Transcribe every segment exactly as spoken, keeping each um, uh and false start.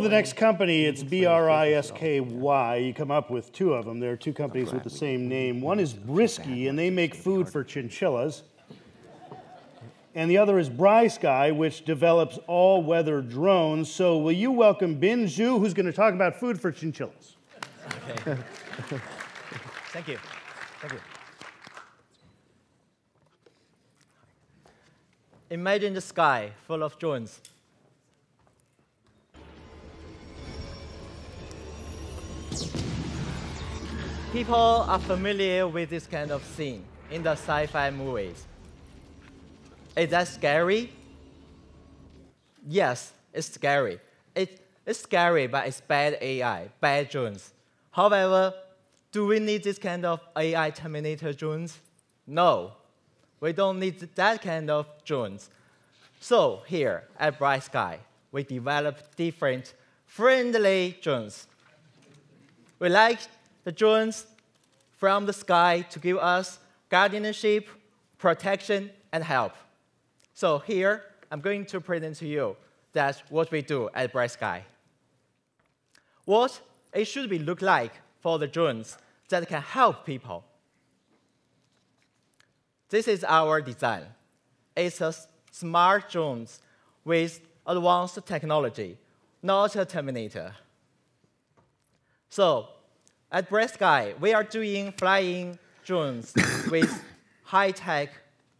The next company, it's B R I S K Y. You come up with two of them. There are two companies with the same name. One is Brisky, and they make food for chinchillas. And the other is Bright Sky, which develops all-weather drones. So will you welcome Bin Zhu, who's going to talk about food for chinchillas. Okay. Thank you. Thank you. Imagine the sky full of drones. People are familiar with this kind of scene in the sci-fi movies. Is that scary? Yes, it's scary. It, it's scary, but it's bad A I, bad drones. However, do we need this kind of A I Terminator drones? No, we don't need that kind of drones. So here at Bright Sky, we develop different friendly drones. We like the drones from the sky to give us guardianship, protection, and help. So here, I'm going to present to you that's what we do at Bright Sky. What it should be look like for the drones that can help people. This is our design. It's a smart drones with advanced technology, not a Terminator. So at Bright Sky, we are doing flying drones with high-tech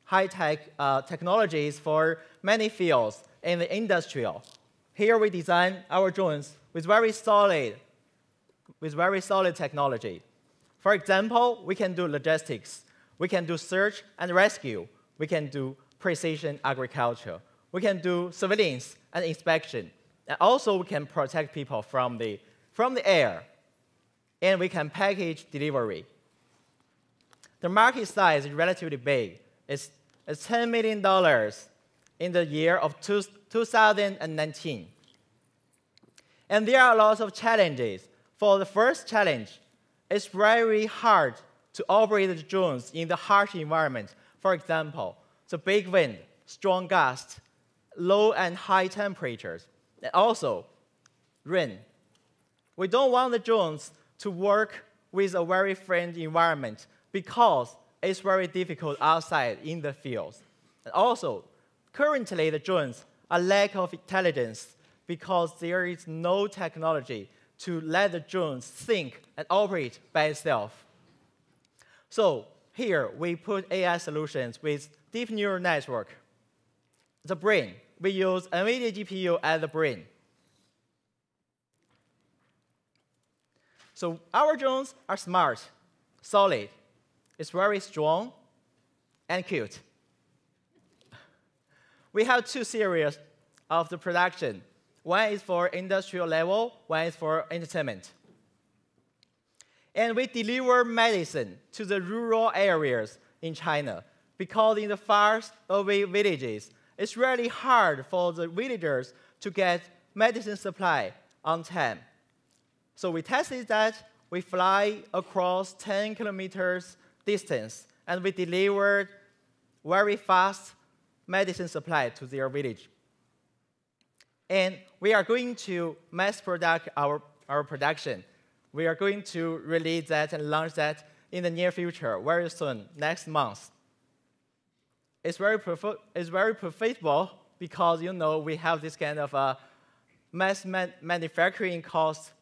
high-tech uh, technologies for many fields in the industrial. Here we design our drones with very solid, with very solid technology. For example, we can do logistics. We can do search and rescue. We can do precision agriculture. We can do surveillance and inspection. And also, we can protect people from the, from the air. And we can package delivery. The market size is relatively big. It's, it's ten million dollars in the year of two, two thousand nineteen. And there are lots of challenges. For the first challenge, it's very hard to operate the drones in the harsh environment. For example, the big wind, strong gusts, low and high temperatures, and also rain. We don't want the drones to work with a very friendly environment because it's very difficult outside in the fields. And also, currently the drones are lack of intelligence because there is no technology to let the drones think and operate by itself. So here we put A I solutions with deep neural network. The brain, we use NVIDIA G P U as the brain. So our drones are smart, solid, it's very strong, and cute. We have two series of the production. One is for industrial level, one is for entertainment. And we deliver medicine to the rural areas in China because in the far away villages, it's really hard for the villagers to get medicine supply on time. So we tested that, we fly across ten kilometers distance, and we delivered very fast medicine supply to their village. And we are going to mass product our, our production. We are going to release that and launch that in the near future, very soon, next month. It's very, it's very profitable because, you know, we have this kind of uh, mass man manufacturing cost.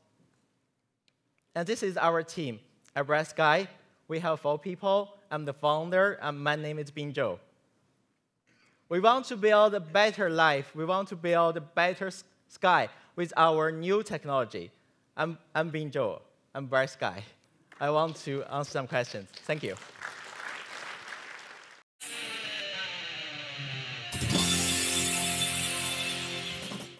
And this is our team at Bright Sky. We have four people. I'm the founder, and my name is Bin Zhu. We want to build a better life. We want to build a better sky with our new technology. I'm, I'm Bin Zhu. I'm Bright Sky. I want to answer some questions. Thank you.